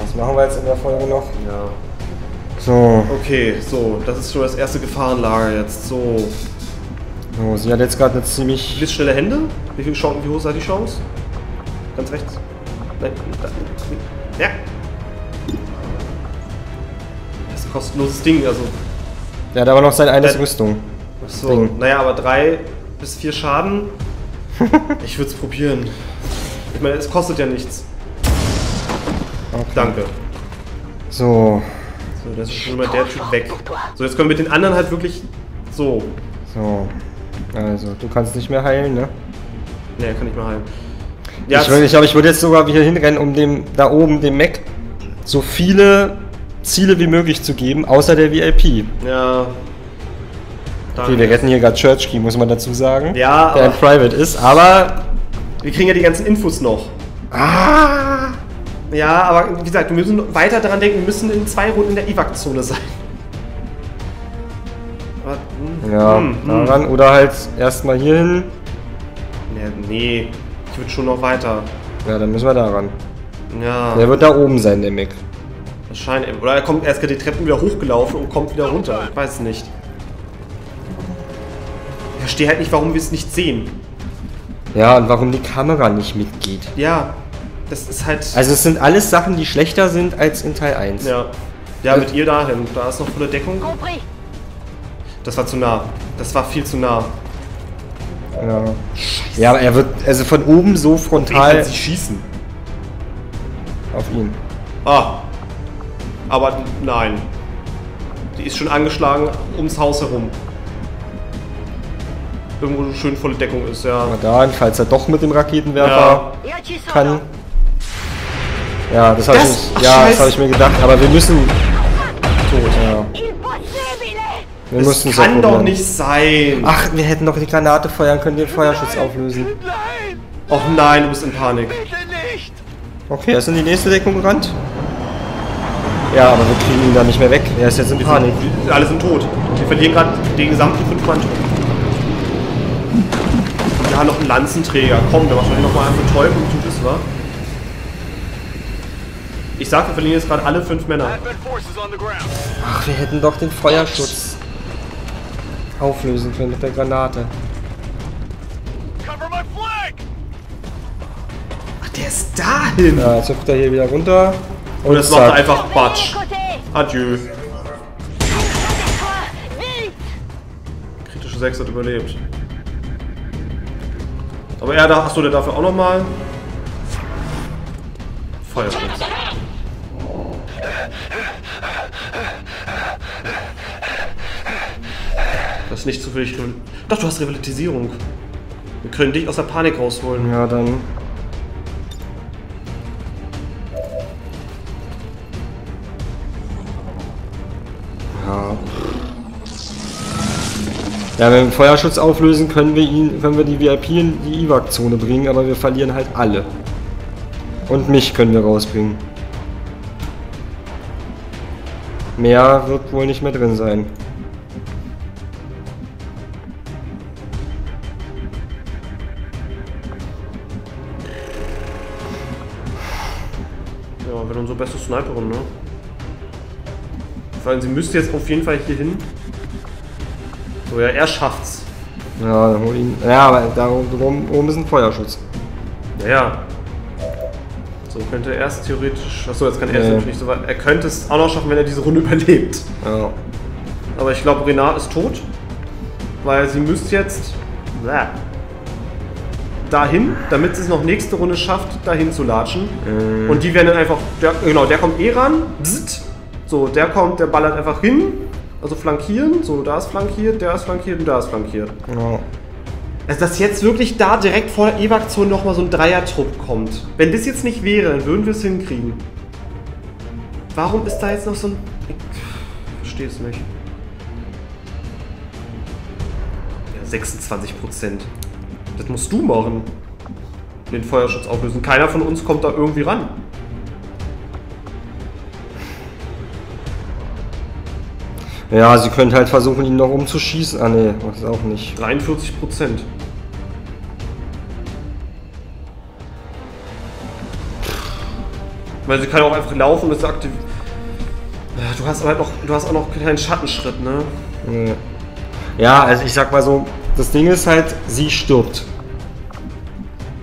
Was machen wir jetzt in der Folge noch? Ja. So. Okay, so, das ist schon das erste Gefahrenlager jetzt, so. Oh, sie hat jetzt gerade eine ziemlich... Blitzschnelle Hände? Wie hoch sei die Chance? Ganz rechts. Nein, ja. Das ist ein kostenloses Ding, also... Der hat aber noch seine eine Rüstung. Achso, Ding. Naja, aber 3 bis 4 Schaden... Ich würde es probieren. Ich meine, es kostet ja nichts. Okay. Danke. So. So, das ist schon mal der Typ weg. So, jetzt können wir mit den anderen halt wirklich... So. So. Also, du kannst nicht mehr heilen, ne? Ne, kann nicht mehr heilen. Ja, ich würde jetzt sogar wieder hinrennen, um dem da oben, dem Mac, so viele Ziele wie möglich zu geben, außer der VIP. Ja. Okay, wir retten hier gerade Churchkey, muss man dazu sagen. Ja. Der ein Private ist, aber... Wir kriegen ja die ganzen Infos noch. Ah! Ja, aber wie gesagt, wir müssen weiter daran denken, wir müssen in 2 Runden in der Evac-Zone sein. Ja, daran oder halt erstmal hier hin. Ja, nee, ich würde schon noch weiter. Ja, dann müssen wir daran. Ja. Der wird da oben sein, der Mick. Wahrscheinlich. Oder er kommt erst die Treppen wieder hochgelaufen und kommt wieder runter. Ich weiß nicht. Ich verstehe halt nicht, warum wir es nicht sehen. Ja, und warum die Kamera nicht mitgeht. Ja, das ist halt... Also es sind alles Sachen, die schlechter sind als in Teil 1. Ja, ja, mit ihr dahin. Da ist noch volle Deckung. Das war zu nah. Das war viel zu nah. Ja. Scheiße. Ja, aber er wird also von oben so frontal... Sie schießen. Auf ihn. Ah. Aber nein. Die ist schon angeschlagen ums Haus herum. Irgendwo schön volle Deckung ist, ja. Na dann, falls er doch mit dem Raketenwerfer kann. Ja, das habe ich, hab ich mir gedacht. Aber wir müssen... Tot, ja. Das kann doch nicht sein! Ach, wir hätten doch die Granate feuern können, den Feuerschutz auflösen. Nein! Och nein, du bist in Panik. Bitte nicht! Okay, er ist in die nächste Deckung gerannt. Ja, aber wir kriegen ihn da nicht mehr weg. Er ist jetzt in Panik. Alle sind tot. Wir verlieren gerade den gesamten 5-Mann. Ja, noch ein Lanzenträger. Komm, der wahrscheinlich nochmal einen betäuben und tut es, wa? Ich sag, wir verlieren jetzt gerade alle 5 Männer. Ach, wir hätten doch den Feuerschutz auflösen können mit der Granate. Ach, der ist dahin! Ja, jetzt hüpft er hier wieder runter. Und das macht einfach Batsch. Adieu. Kritische 6 hat überlebt. Aber er darf, achso, der darf ja auch nochmal. Feuerschutz. Das ist nicht zu viel. Doch, du hast Revitalisierung. Wir können dich aus der Panik rausholen. Ja, dann. Ja. Ja, wenn wir den Feuerschutz auflösen, können wir die VIP in die Evac-Zone bringen, aber wir verlieren halt alle. Und mich können wir rausbringen. Mehr wird wohl nicht mehr drin sein. Ja, wenn unsere beste Sniperin, ne? Vor allem, sie müsste jetzt auf jeden Fall hier hin. So, ja, er schafft's. Ja, dann hol ihn. Ja, aber da oben ist ein Feuerschutz. Ja, ja. So, könnte er es theoretisch. Achso, jetzt kann er es natürlich so weit. Er könnte es auch noch schaffen, wenn er diese Runde überlebt. Ja. Aber ich glaube, Renard ist tot. Weil sie müsste jetzt dahin, damit sie es noch nächste Runde schafft, dahin zu latschen. Und die werden dann einfach. Der kommt eh ran. So, der ballert einfach hin. Also flankieren. So, da ist flankiert, der ist flankiert und da ist flankiert. Ja. Also, dass jetzt wirklich da direkt vor der Evakuation nochmal so ein Dreier-Trupp kommt. Wenn das jetzt nicht wäre, dann würden wir es hinkriegen. Warum ist da jetzt noch so ein... Ich verstehe es nicht. Ja, 26%. Das musst du machen. Den Feuerschutz auflösen. Keiner von uns kommt da irgendwie ran. Ja, sie können halt versuchen, ihn noch umzuschießen. Ah, ne, das ist auch nicht. 43%. Weil sie kann auch einfach laufen und ist aktiv. Du hast aber halt auch, du hast auch noch keinen Schattenschritt, ne? Nee. Ja, also ich sag mal so, das Ding ist halt, sie stirbt.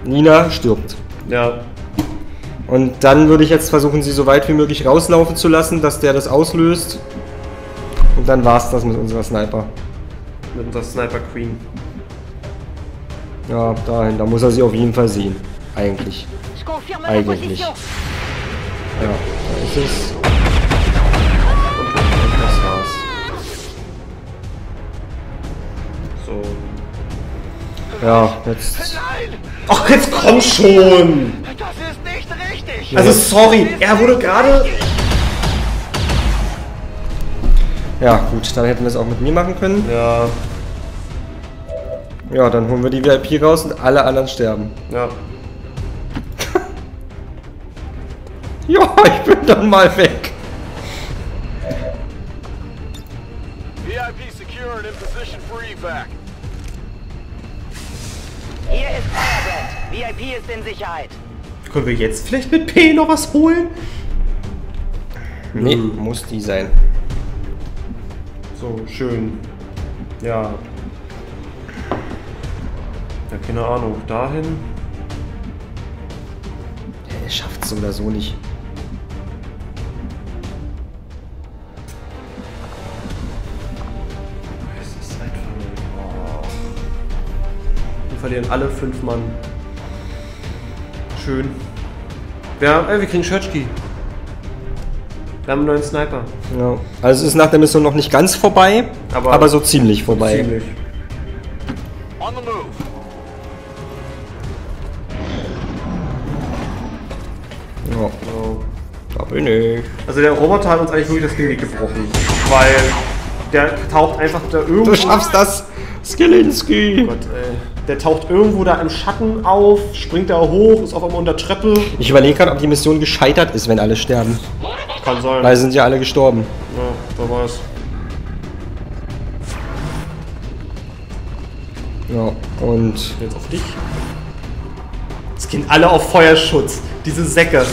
Nina stirbt. Ja. Und dann würde ich jetzt versuchen, sie so weit wie möglich rauslaufen zu lassen, dass der das auslöst. Und dann war's das mit unserer Sniper. Mit unserer Sniper Queen. Ja, dahin. Da muss er sie auf jeden Fall sehen. Eigentlich. Eigentlich. Ja, da ist es. Und das war's. So. Ja, jetzt. Ach, jetzt komm schon! Das ist nicht richtig! Also, sorry, er wurde gerade. Ja, gut, dann hätten wir es auch mit mir machen können. Ja. Ja, dann holen wir die VIP raus und alle anderen sterben. Ja. Ja, ich bin dann mal weg. VIP secured in position for evac. Hier ist Feuerwehr. VIP ist in Sicherheit. Können wir jetzt vielleicht mit P noch was holen? Nee, muss die sein. So, schön. Ja. Ja, keine Ahnung. Dahin. Er schafft es oder so nicht. Es ist einfach. Wir verlieren alle 5 Mann. Schön. Ja, wir kriegen Churchkey. Wir haben einen neuen Sniper. Ja. Also es ist nach der Mission noch nicht ganz vorbei, aber so ziemlich vorbei. Ziemlich. On the move. Ja. So. Da bin ich. Also der Roboter hat uns eigentlich wirklich das Genick gebrochen. Weil der taucht einfach da irgendwo... Du schaffst das! Zielinski! Oh Gott, ey. Der taucht irgendwo da im Schatten auf, springt da hoch, ist auf einmal unter Treppe. Ich überlege gerade, ob die Mission gescheitert ist, wenn alle sterben. Kann sein. Weil sind ja alle gestorben. Ja, wer weiß. Ja, und... Jetzt auf dich. Jetzt gehen alle auf Feuerschutz. Diese Säcke.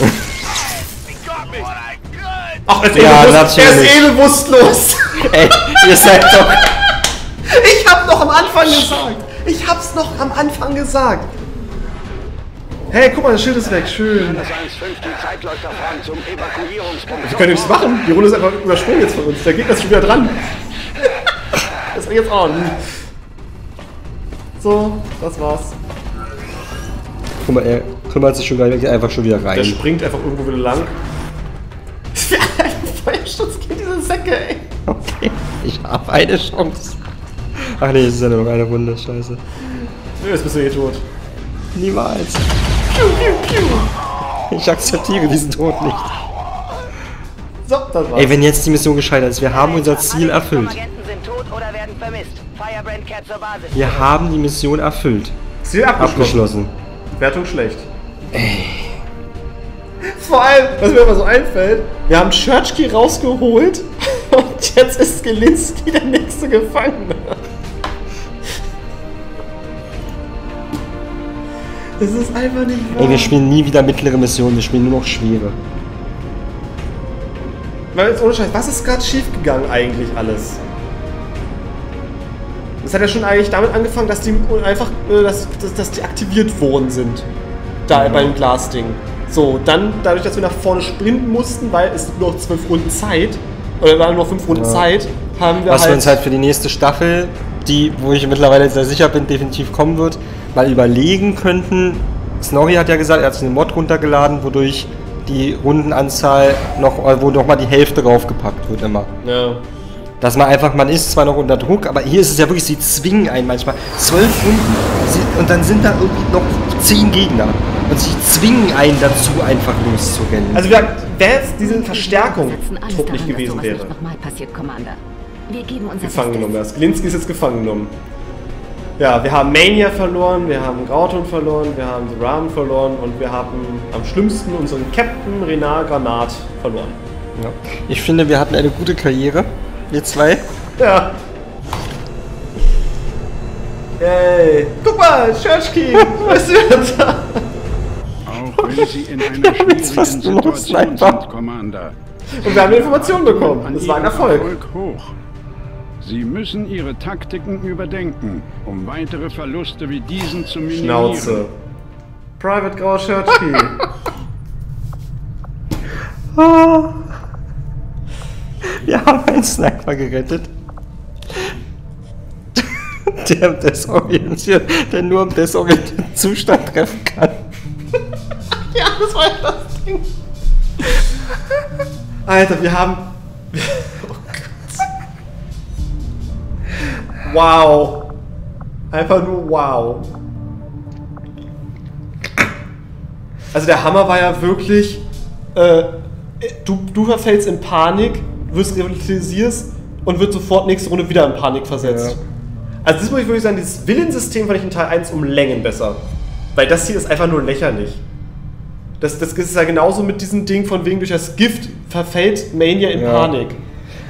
Ach, er ist eh bewusstlos. Ey, ihr seid doch... Ich hab noch am Anfang gesagt. Ich hab's noch am Anfang gesagt. Hey, guck mal, das Schild ist weg. Schön. Wir können nichts machen. Die Runde ist einfach übersprungen jetzt von uns. Der Gegner ist schon wieder dran. Das ist jetzt on. So, das war's. Guck mal, er kümmert sich schon gar nicht, einfach schon wieder rein. Der springt einfach irgendwo wieder lang. Wie ein Feuerschutz geht diese Säcke, ey. Okay, ich hab eine Chance. Ach nee, es ist ja nur noch eine Runde, scheiße. Nö, jetzt bist du eh tot. Niemals. Ich akzeptiere diesen Tod nicht. So, das war's. Ey, wenn jetzt die Mission gescheitert ist, wir haben unser Ziel erfüllt. Wir haben die Mission erfüllt. Ziel abgeschlossen. Wertung schlecht. Ey. Vor allem, was mir immer so einfällt, wir haben Churchkey rausgeholt. Und jetzt ist Zielinski der nächste Gefangene. Das ist einfach nicht wahr. Ey, wir spielen nie wieder mittlere Missionen, wir spielen nur noch schwere. Weil jetzt ohne Scheiß, was ist gerade schiefgegangen eigentlich alles? Das hat ja schon eigentlich damit angefangen, dass die einfach, dass die aktiviert worden sind. Da beim Glasding. So, dann dadurch, dass wir nach vorne sprinten mussten, weil es nur noch 12 Runden Zeit, oder waren nur noch 5 Runden Zeit, haben wir was halt... Was wir uns halt für die nächste Staffel, die, wo ich mittlerweile sehr sicher bin, definitiv kommen wird, mal überlegen könnten. Snorri hat ja gesagt, er hat sich einen Mod runtergeladen, wodurch die Rundenanzahl noch, wo nochmal die Hälfte draufgepackt wird immer. Ja. Dass man einfach, man ist zwar noch unter Druck, aber hier ist es ja wirklich, sie zwingen einen manchmal. 12 Runden und dann sind da irgendwie noch 10 Gegner. Und sie zwingen einen dazu, einfach loszurennen. Also wäre jetzt diese Verstärkung Druck nicht gewesen wäre. Gefangen genommen, das Zielinski ist jetzt gefangen genommen. Ja, wir haben Mania verloren, wir haben Grauton verloren, wir haben TheRamen verloren und wir haben am schlimmsten unseren Captain Renard Granat verloren. Ja. Ich finde, wir hatten eine gute Karriere. Wir zwei? Ja. Ey. Guck mal, Churchkey! Was ist da? Auch wenn Sie in einer schwierigen Situation sind, Commander. Und wir haben Informationen bekommen. Das war ein Erfolg. Sie müssen Ihre Taktiken überdenken, um weitere Verluste wie diesen zu minimieren. Schnauze. Private Grau Churchkey. Wir haben einen Sniper gerettet. Der nur im desorientierten Zustand treffen kann. Ja, das war das Ding. Alter, wir haben... Oh Gott. Wow. Einfach nur wow. Also der Hammer war ja wirklich... du verfällst in Panik, wirst revitalisierst und wird sofort nächste Runde wieder in Panik versetzt. Ja. Also das muss ich wirklich sagen, dieses Willenssystem fand ich in Teil 1 um Längen besser. Weil das hier ist einfach nur lächerlich. Das ist ja genauso mit diesem Ding von wegen durch das Gift verfällt Mania in Panik.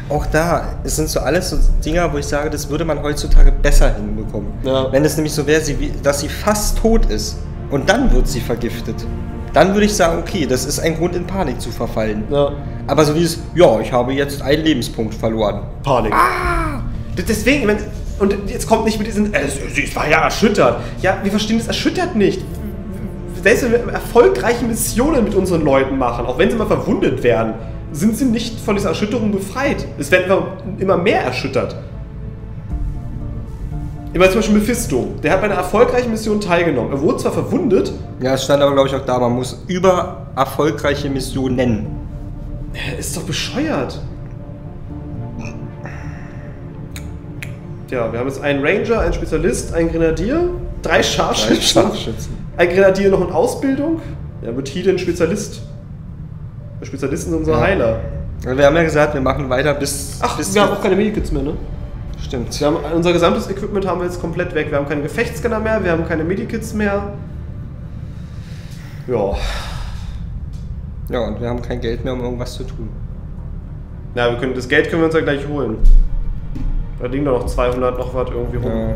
Auch da, es sind so alles so Dinger, wo ich sage, das würde man heutzutage besser hinbekommen. Ja. Wenn es nämlich so wäre, dass sie fast tot ist und dann wird sie vergiftet. Dann würde ich sagen, okay, das ist ein Grund in Panik zu verfallen. Ja. Aber so dieses, ja, ich habe jetzt einen Lebenspunkt verloren. Panik. Ah! Deswegen, und jetzt kommt nicht mit diesen, sie war ja erschüttert. Ja, wir verstehen das erschüttert nicht. Selbst wenn wir erfolgreiche Missionen mit unseren Leuten machen, auch wenn sie mal verwundet werden, sind sie nicht von dieser Erschütterung befreit. Es werden immer mehr erschüttert. Ich meine zum Beispiel Mephisto, der hat bei einer erfolgreichen Mission teilgenommen. Er wurde zwar verwundet... Ja, es stand aber glaube ich auch da, man muss über erfolgreiche Missionen nennen. Ist doch bescheuert. Tja, wir haben jetzt einen Ranger, einen Spezialist, einen Grenadier, 3 Scharfschützen. Ein Grenadier noch in Ausbildung. Ja, wird hier den Spezialist. Der Spezialist ist unser Heiler. Wir haben ja gesagt, wir machen weiter bis... Ach, bis wir haben auch keine Medikits mehr, ne? Stimmt. Wir haben, unser gesamtes Equipment haben wir jetzt komplett weg. Wir haben keine Gefechtsscanner mehr, wir haben keine Medikits mehr. Ja. Ja, und wir haben kein Geld mehr, um irgendwas zu tun. Na, ja, das Geld können wir uns ja gleich holen. Da liegen doch noch 200 noch was irgendwie rum.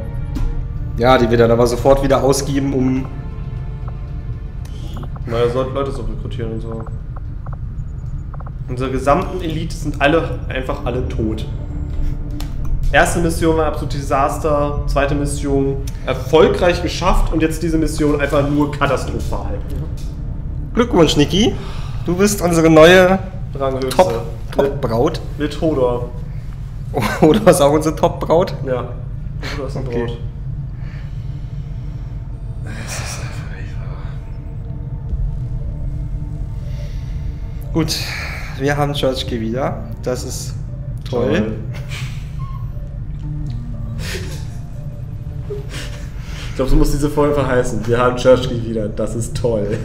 Ja, die wir dann aber sofort wieder ausgeben, um... Naja, sollten Leute so rekrutieren und so. Unsere gesamten Elite sind einfach alle tot. Erste Mission war absolut Desaster, zweite Mission erfolgreich geschafft und jetzt diese Mission einfach nur katastrophal. Glückwunsch, Niki. Du bist unsere neue Top-Braut. Mit Hodor. Hodor ist auch unsere Top-Braut? Ja. Hodor ist eine Braut. Es ist einfach nicht wahr. Gut, wir haben Churchkey wieder. Das ist toll. Ich glaube, so muss diese Folge verheißen. Wir haben Churchkey wieder. Das ist toll.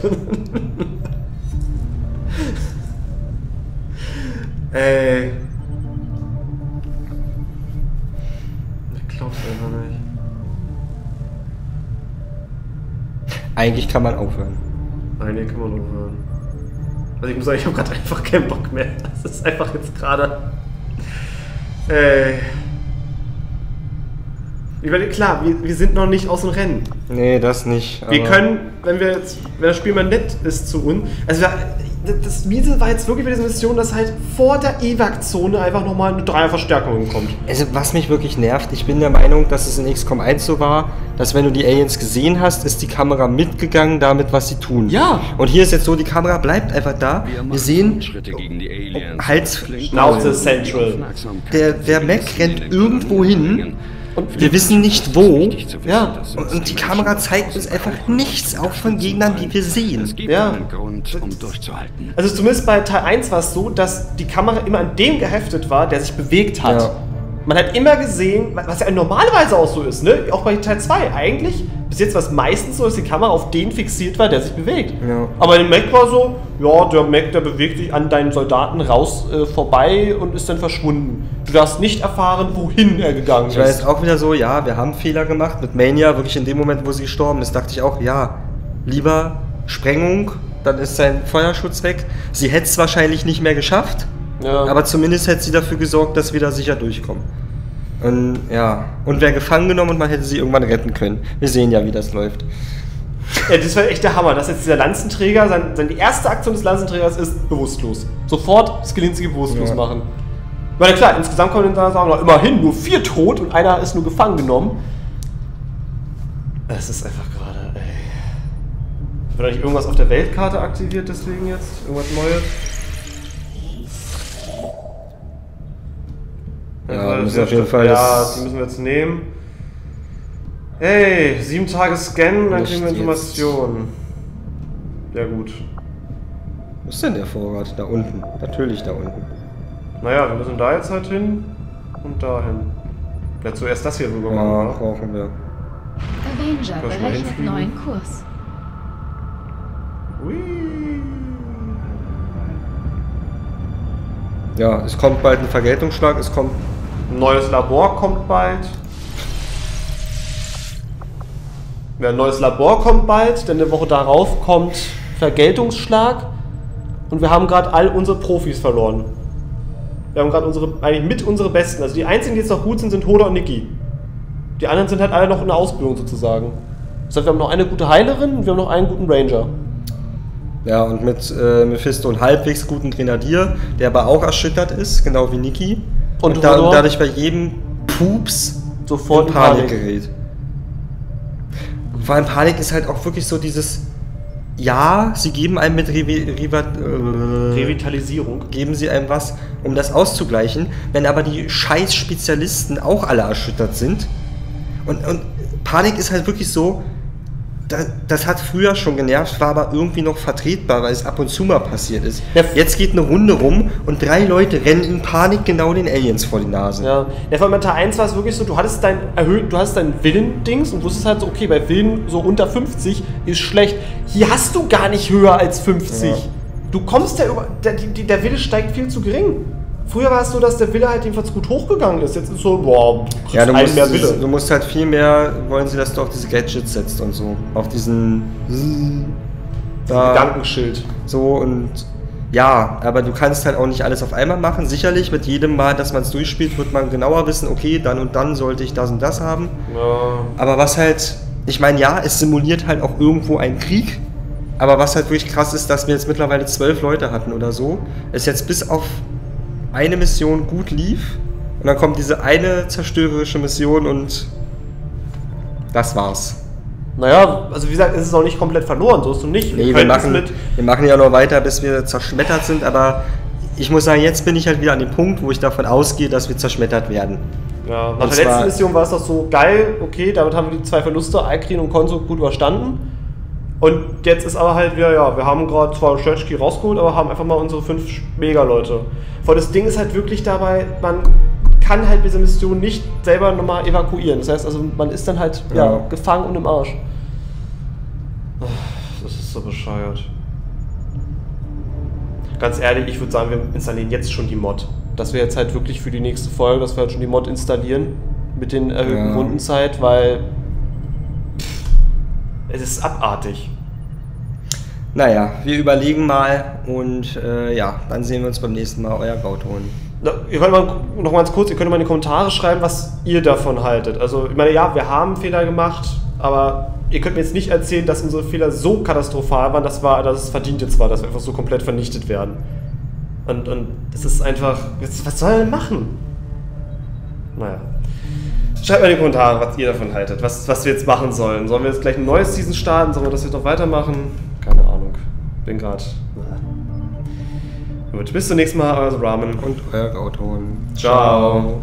Ey. Ich glaub's einfach nicht. Eigentlich kann man aufhören. Eigentlich kann man aufhören. Also ich muss sagen, ich habe gerade einfach keinen Bock mehr. Das ist einfach jetzt gerade... Ich meine, klar, wir sind noch nicht aus dem Rennen. Nee, das nicht. Wir können, wenn das Spiel mal nett ist zu uns. Also das Miese war jetzt wirklich bei dieser Mission, dass halt vor der EVAC-Zone einfach nochmal eine Dreierverstärkung kommt. Also was mich wirklich nervt, ich bin der Meinung, dass es in XCOM 1 so war, dass wenn du die Aliens gesehen hast, ist die Kamera mitgegangen damit, was sie tun. Ja. Und hier ist jetzt so, die Kamera bleibt einfach da. Wir sehen Schritte gegen die Aliens. Hals, Schnauze Central. Der Mac rennt irgendwo hin. Und wir wissen nicht wo, ja, und die Kamera zeigt uns einfach nichts, auch von Gegnern, die wir sehen. Ja. Also zumindest bei Teil 1 war es so, dass die Kamera immer an dem geheftet war, der sich bewegt hat. Ja. Man hat immer gesehen, was ja normalerweise auch so ist, ne? Auch bei Teil 2 eigentlich, bis jetzt war es meistens so, dass die Kamera auf den fixiert war, der sich bewegt. Ja. Aber der Mac war so, ja, der Mac, der bewegt sich an deinen Soldaten raus vorbei und ist dann verschwunden. Du darfst nicht erfahren, wohin er gegangen ist. Ich weiß auch wieder so, ja, wir haben Fehler gemacht mit Mania, wirklich in dem Moment, wo sie gestorben ist, dachte ich auch, ja, lieber Sprengung, dann ist sein Feuerschutz weg. Sie hätte es wahrscheinlich nicht mehr geschafft. Ja. Aber zumindest hätte sie dafür gesorgt, dass wir da sicher durchkommen. Und ja, und wäre gefangen genommen und man hätte sie irgendwann retten können. Wir sehen ja, wie das läuft. Ja, das war echt der Hammer, dass jetzt dieser Lanzenträger, die erste Aktion des Lanzenträgers ist bewusstlos. Sofort Zielinski bewusstlos machen. Weil klar, insgesamt kommen dann sagen wir immerhin nur 4 tot und einer ist nur gefangen genommen. Das ist einfach gerade, ey. Wird eigentlich irgendwas auf der Weltkarte aktiviert deswegen jetzt? Irgendwas Neues? Ja, die müssen wir jetzt nehmen. Ey, 7 Tage scannen, dann kriegen wir Informationen. Ja gut. Wo ist denn der Vorrat? Da unten. Natürlich da unten. Naja, wir müssen da jetzt halt hin und dahin. Ja, zuerst das hier rüber machen. Ja, brauchen wir. Avenger berechnet neuen Kurs. Ui. Ja, es kommt bald ein Vergeltungsschlag, es kommt... Ein neues Labor kommt bald. Ja, ein neues Labor kommt bald, denn eine Woche darauf kommt Vergeltungsschlag. Und wir haben gerade all unsere Profis verloren. Wir haben gerade eigentlich unsere Besten. Also die einzigen, die jetzt noch gut sind, sind Hodor und Niki. Die anderen sind halt alle noch in der Ausbildung sozusagen. Das heißt, wir haben noch eine gute Heilerin und wir haben noch einen guten Ranger. Ja, und mit Mephisto einen halbwegs guten Grenadier, der aber auch erschüttert ist, genau wie Niki. Und dadurch bei jedem Pups sofort in Panik gerät. Vor allem Panik ist halt auch wirklich so dieses... Ja, sie geben einem mit Revitalisierung. Geben sie einem was, um das auszugleichen. Wenn aber die scheiß Spezialisten auch alle erschüttert sind. Und Panik ist halt wirklich so... Das hat früher schon genervt, war aber irgendwie noch vertretbar, weil es ab und zu mal passiert ist. Ja. Jetzt geht eine Runde rum und 3 Leute rennen in Panik genau den Aliens vor die Nase. Ja, vor allem bei Teil 1 war es wirklich so, du hattest dein Willen-Dings und wusstest halt so, okay, bei Willen so unter 50 ist schlecht. Hier hast du gar nicht höher als 50. Ja. Du kommst ja über, der Wille steigt viel zu gering. Früher war es so, dass der Wille halt jedenfalls gut hochgegangen ist. Jetzt ist es so, boah, ja, du musst halt viel mehr, wollen sie, dass du auf diese Gadgets setzt und so. Auf diesen... Gedankenschild. So und... Ja, aber du kannst halt auch nicht alles auf einmal machen. Sicherlich, mit jedem Mal, dass man es durchspielt, wird man genauer wissen, okay, dann und dann sollte ich das und das haben. Ja. Aber was halt... Ich meine, ja, es simuliert halt auch irgendwo einen Krieg. Aber was halt wirklich krass ist, dass wir jetzt mittlerweile 12 Leute hatten oder so. Ist jetzt bis auf... eine Mission gut lief und dann kommt diese eine zerstörerische Mission und das war's. Naja, also wie gesagt, es ist noch nicht komplett verloren, so ist es nicht. Nee, wir machen ja noch weiter, bis wir zerschmettert sind, aber ich muss sagen, jetzt bin ich halt wieder an dem Punkt, wo ich davon ausgehe, dass wir zerschmettert werden. Ja, nach der letzten Mission war es doch so, geil, okay, damit haben wir die 2 Verluste, Alkrin und Konso, gut überstanden. Und jetzt ist aber halt wieder, ja, wir haben gerade zwar Churchkey rausgeholt, aber haben einfach mal unsere 5 Mega-Leute. Vor das Ding ist halt wirklich dabei, man kann halt diese Mission nicht selber nochmal evakuieren. Das heißt, also man ist dann halt ja, gefangen und im Arsch. Das ist so bescheuert. Ganz ehrlich, ich würde sagen, wir installieren jetzt schon die Mod. Dass wir jetzt halt wirklich für die nächste Folge, dass wir halt schon die Mod installieren. Mit den erhöhten Rundenzeit, weil... Es ist abartig. Naja, wir überlegen mal und ja, dann sehen wir uns beim nächsten Mal. Euer Grauton. Na, ihr könnt mal noch ganz kurz, ihr könnt mal in die Kommentare schreiben, was ihr davon haltet. Also, ich meine, ja, wir haben Fehler gemacht, aber ihr könnt mir jetzt nicht erzählen, dass unsere Fehler so katastrophal waren, dass es verdient jetzt war, dass wir einfach so komplett vernichtet werden. Und das ist einfach, was soll er denn machen? Naja. Schreibt mal in die Kommentare, was ihr davon haltet, was wir jetzt machen sollen. Sollen wir jetzt gleich ein neues Season starten? Sollen wir das jetzt noch weitermachen? Keine Ahnung. Bin gerade. Gut, bis zum nächsten Mal, euer TheRamen. Und euer Grauton. Ciao.